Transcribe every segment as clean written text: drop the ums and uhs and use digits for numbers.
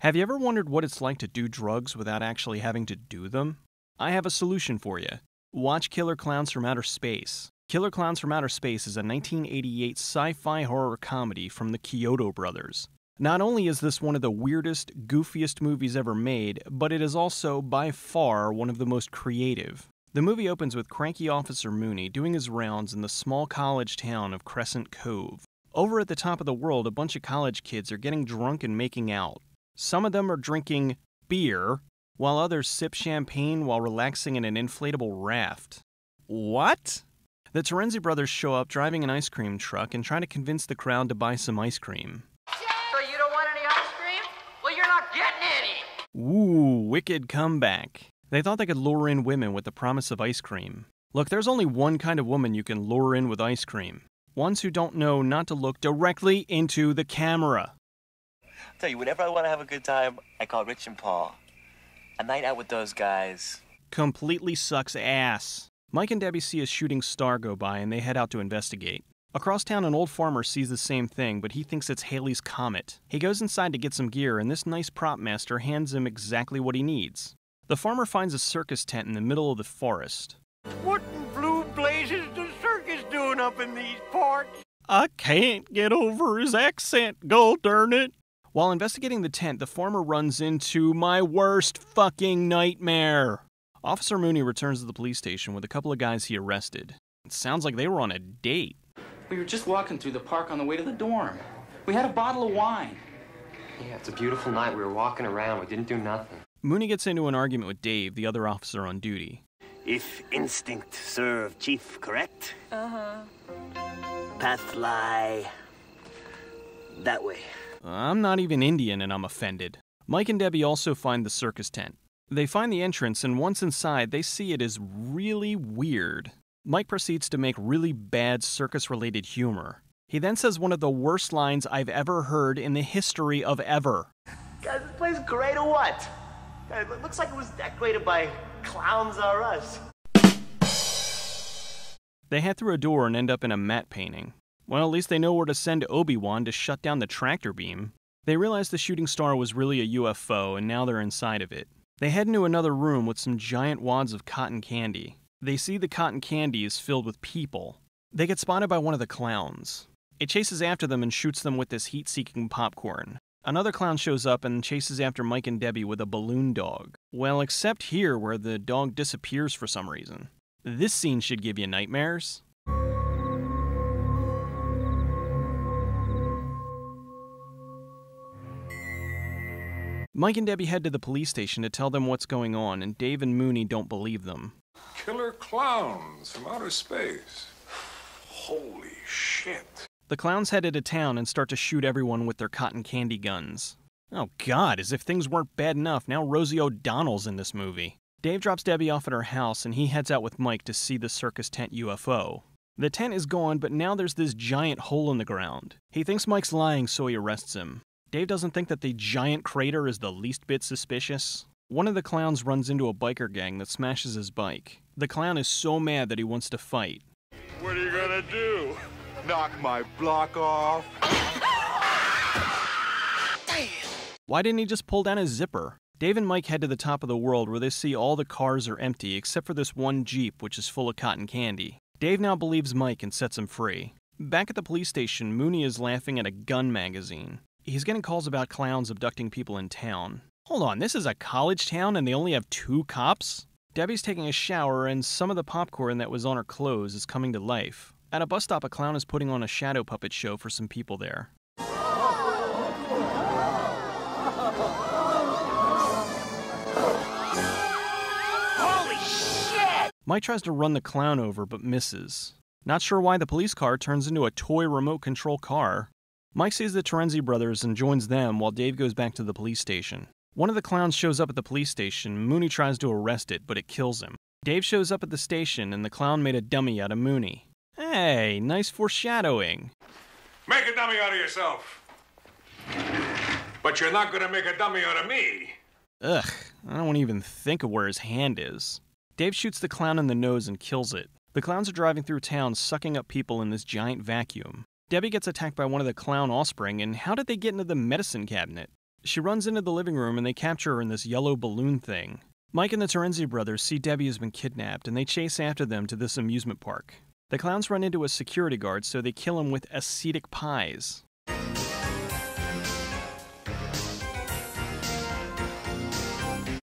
Have you ever wondered what it's like to do drugs without actually having to do them? I have a solution for you. Watch Killer Klowns from Outer Space. Killer Klowns from Outer Space is a 1988 sci-fi horror comedy from the Chiodo brothers. Not only is this one of the weirdest, goofiest movies ever made, but it is also, by far, one of the most creative. The movie opens with cranky Officer Mooney doing his rounds in the small college town of Crescent Cove. Over at the top of the world, a bunch of college kids are getting drunk and making out. Some of them are drinking beer, while others sip champagne while relaxing in an inflatable raft. What? The Terenzi brothers show up driving an ice cream truck and try to convince the crowd to buy some ice cream. Ooh, wicked comeback. They thought they could lure in women with the promise of ice cream. Look, there's only one kind of woman you can lure in with ice cream. Ones who don't know not to look directly into the camera. I'll tell you, whenever I want to have a good time, I call Rich and Paul. A night out with those guys completely sucks ass. Mike and Debbie see a shooting star go by and they head out to investigate. Across town, an old farmer sees the same thing, but he thinks it's Haley's Comet. He goes inside to get some gear, and this nice prop master hands him exactly what he needs. The farmer finds a circus tent in the middle of the forest. What in blue blazes is the circus doing up in these parts? I can't get over his accent, go darn it. While investigating the tent, the farmer runs into my worst fucking nightmare. Officer Mooney returns to the police station with a couple of guys he arrested. It sounds like they were on a date. We were just walking through the park on the way to the dorm. We had a bottle of wine. Yeah, it's a beautiful night. We were walking around. We didn't do nothing. Mooney gets into an argument with Dave, the other officer on duty. If instinct serve chief, correct? Uh-huh. Path lie that way. I'm not even Indian and I'm offended. Mike and Debbie also find the circus tent. They find the entrance, and once inside, they see it is really weird. Mike proceeds to make really bad circus-related humor. He then says one of the worst lines I've ever heard in the history of ever. Guys, this place is great or what? It looks like it was decorated by Clowns R Us. They head through a door and end up in a matte painting. Well, at least they know where to send Obi-Wan to shut down the tractor beam. They realize the shooting star was really a UFO, and now they're inside of it. They head into another room with some giant wads of cotton candy. They see the cotton candy is filled with people. They get spotted by one of the clowns. It chases after them and shoots them with this heat-seeking popcorn. Another clown shows up and chases after Mike and Debbie with a balloon dog. Well, except here where the dog disappears for some reason. This scene should give you nightmares. Mike and Debbie head to the police station to tell them what's going on, and Dave and Mooney don't believe them. Killer Klowns from Outer Space. Holy shit. The clowns head into town and start to shoot everyone with their cotton candy guns. Oh god, as if things weren't bad enough, now Rosie O'Donnell's in this movie. Dave drops Debbie off at her house and he heads out with Mike to see the circus tent UFO. The tent is gone, but now there's this giant hole in the ground. He thinks Mike's lying, so he arrests him. Dave doesn't think that the giant crater is the least bit suspicious. One of the clowns runs into a biker gang that smashes his bike. The clown is so mad that he wants to fight. What are you gonna do? Knock my block off? Damn. Why didn't he just pull down his zipper? Dave and Mike head to the top of the world where they see all the cars are empty except for this one Jeep, which is full of cotton candy. Dave now believes Mike and sets him free. Back at the police station, Mooney is laughing at a gun magazine. He's getting calls about clowns abducting people in town. Hold on, this is a college town and they only have 2 cops? Debbie's taking a shower and some of the popcorn that was on her clothes is coming to life. At a bus stop, a clown is putting on a shadow puppet show for some people there. Holy shit! Mike tries to run the clown over but misses. Not sure why the police car turns into a toy remote control car. Mike sees the Terenzi brothers and joins them while Dave goes back to the police station. One of the clowns shows up at the police station. Mooney tries to arrest it, but it kills him. Dave shows up at the station, and the clown made a dummy out of Mooney. Hey, nice foreshadowing. Make a dummy out of yourself. But you're not gonna make a dummy out of me. Ugh, I don't even think of where his hand is. Dave shoots the clown in the nose and kills it. The clowns are driving through town, sucking up people in this giant vacuum. Debbie gets attacked by one of the clown offspring, and how did they get into the medicine cabinet? She runs into the living room and they capture her in this yellow balloon thing. Mike and the Terenzi brothers see Debbie has been kidnapped and they chase after them to this amusement park. The clowns run into a security guard, so they kill him with acetic pies.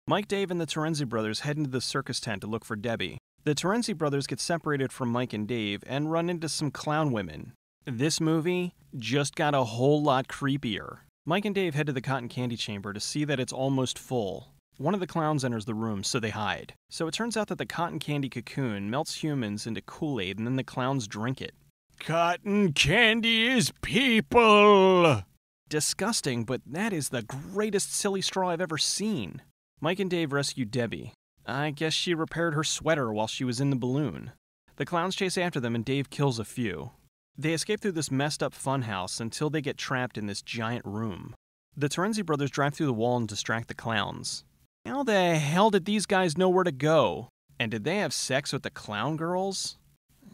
Mike, Dave, and the Terenzi brothers head into the circus tent to look for Debbie. The Terenzi brothers get separated from Mike and Dave and run into some clown women. This movie just got a whole lot creepier. Mike and Dave head to the cotton candy chamber to see that it's almost full. One of the clowns enters the room, so they hide. So it turns out that the cotton candy cocoon melts humans into Kool-Aid and then the clowns drink it. Cotton candy is people! Disgusting, but that is the greatest silly straw I've ever seen. Mike and Dave rescue Debbie. I guess she repaired her sweater while she was in the balloon. The clowns chase after them and Dave kills a few. They escape through this messed up funhouse until they get trapped in this giant room. The Terenzi brothers drive through the wall and distract the clowns. How the hell did these guys know where to go? And did they have sex with the clown girls?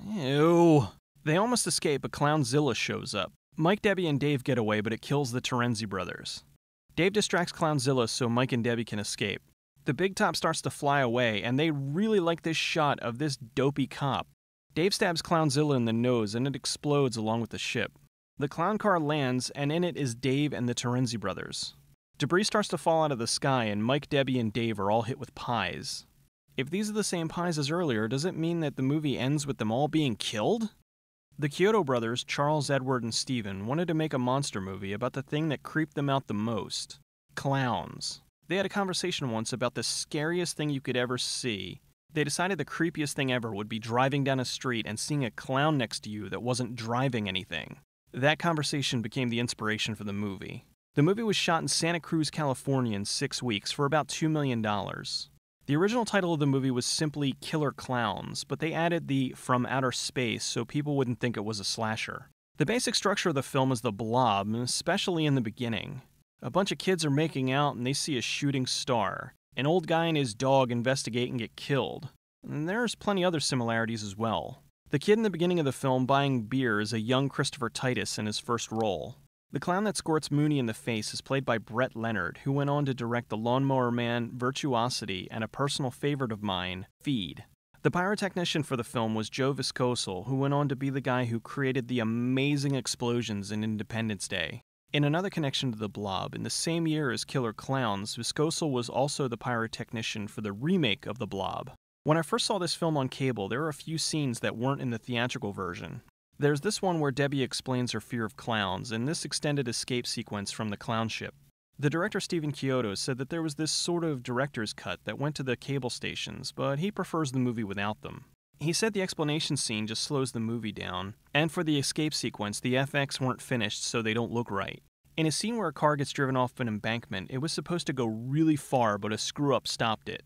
Ew. They almost escape, but Clownzilla shows up. Mike, Debbie, and Dave get away, but it kills the Terenzi brothers. Dave distracts Clownzilla so Mike and Debbie can escape. The big top starts to fly away, and they really like this shot of this dopey cop. Dave stabs Clownzilla in the nose, and it explodes along with the ship. The clown car lands, and in it is Dave and the Terenzi brothers. Debris starts to fall out of the sky, and Mike, Debbie, and Dave are all hit with pies. If these are the same pies as earlier, does it mean that the movie ends with them all being killed? The Chiodo brothers, Charles, Edward, and Stephen, wanted to make a monster movie about the thing that creeped them out the most. Clowns. They had a conversation once about the scariest thing you could ever see. They decided the creepiest thing ever would be driving down a street and seeing a clown next to you that wasn't driving anything. That conversation became the inspiration for the movie. The movie was shot in Santa Cruz, California in 6 weeks for about $2 million. The original title of the movie was simply Killer Klowns, but they added the From Outer Space so people wouldn't think it was a slasher. The basic structure of the film is The Blob, especially in the beginning. A bunch of kids are making out and they see a shooting star. An old guy and his dog investigate and get killed. And there's plenty other similarities as well. The kid in the beginning of the film buying beer is a young Christopher Titus in his first role. The clown that squirts Mooney in the face is played by Brett Leonard, who went on to direct The Lawnmower Man, Virtuosity, and a personal favorite of mine, Feed. The pyrotechnician for the film was Joe Viskocil, who went on to be the guy who created the amazing explosions in Independence Day. In another connection to The Blob, in the same year as Killer Klowns, Viskocil was also the pyrotechnician for the remake of The Blob. When I first saw this film on cable, there were a few scenes that weren't in the theatrical version. There's this one where Debbie explains her fear of clowns, and this extended escape sequence from the clown ship. The director Stephen Chiodo said that there was this sort of director's cut that went to the cable stations, but he prefers the movie without them. He said the explanation scene just slows the movie down, and for the escape sequence, the FX weren't finished so they don't look right. In a scene where a car gets driven off an embankment, it was supposed to go really far, but a screw-up stopped it.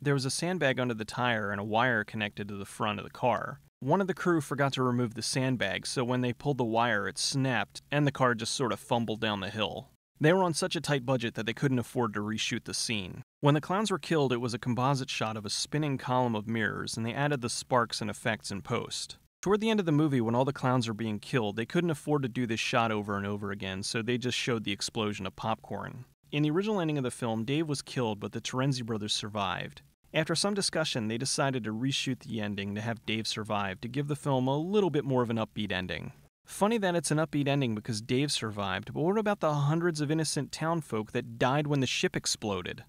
There was a sandbag under the tire and a wire connected to the front of the car. One of the crew forgot to remove the sandbag, so when they pulled the wire, it snapped, and the car just sort of fumbled down the hill. They were on such a tight budget that they couldn't afford to reshoot the scene. When the clowns were killed, it was a composite shot of a spinning column of mirrors, and they added the sparks and effects in post. Toward the end of the movie, when all the clowns are being killed, they couldn't afford to do this shot over and over again, so they just showed the explosion of popcorn. In the original ending of the film, Dave was killed, but the Terenzi brothers survived. After some discussion, they decided to reshoot the ending to have Dave survive to give the film a little bit more of an upbeat ending. Funny that it's an upbeat ending because Dave survived, but what about the hundreds of innocent townfolk that died when the ship exploded?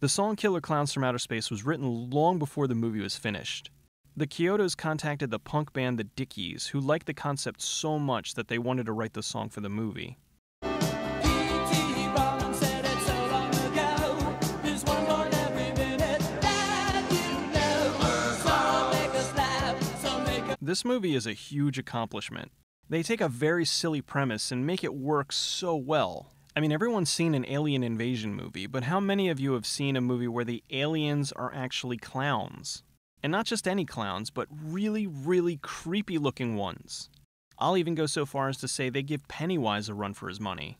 The song Killer Klowns from Outer Space was written long before the movie was finished. The Chiodos contacted the punk band The Dickies, who liked the concept so much that they wanted to write the song for the movie. This movie is a huge accomplishment. They take a very silly premise and make it work so well. I mean, everyone's seen an alien invasion movie, but how many of you have seen a movie where the aliens are actually clowns? And not just any clowns, but really, really creepy-looking ones. I'll even go so far as to say they give Pennywise a run for his money.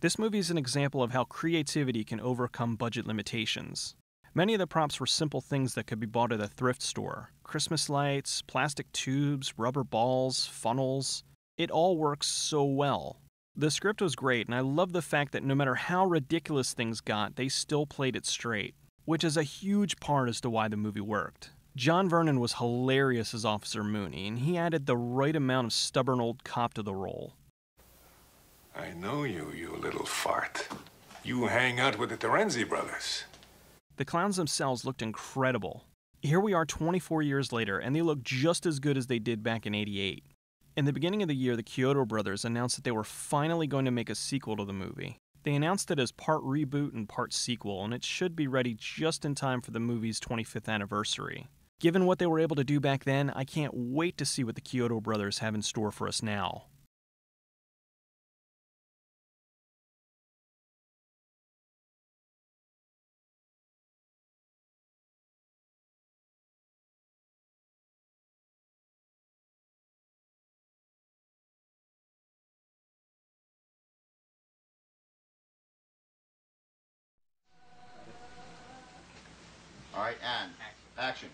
This movie is an example of how creativity can overcome budget limitations. Many of the props were simple things that could be bought at a thrift store. Christmas lights, plastic tubes, rubber balls, funnels. It all works so well. The script was great, and I love the fact that no matter how ridiculous things got, they still played it straight, which is a huge part as to why the movie worked. John Vernon was hilarious as Officer Mooney, and he added the right amount of stubborn old cop to the role. I know you, you little fart. You hang out with the Terenzi brothers. The clowns themselves looked incredible. Here we are 24 years later, and they look just as good as they did back in '88. In the beginning of the year, the Chiodo brothers announced that they were finally going to make a sequel to the movie. They announced it as part reboot and part sequel, and it should be ready just in time for the movie's 25th anniversary. Given what they were able to do back then, I can't wait to see what the Chiodo brothers have in store for us now. I am. Action.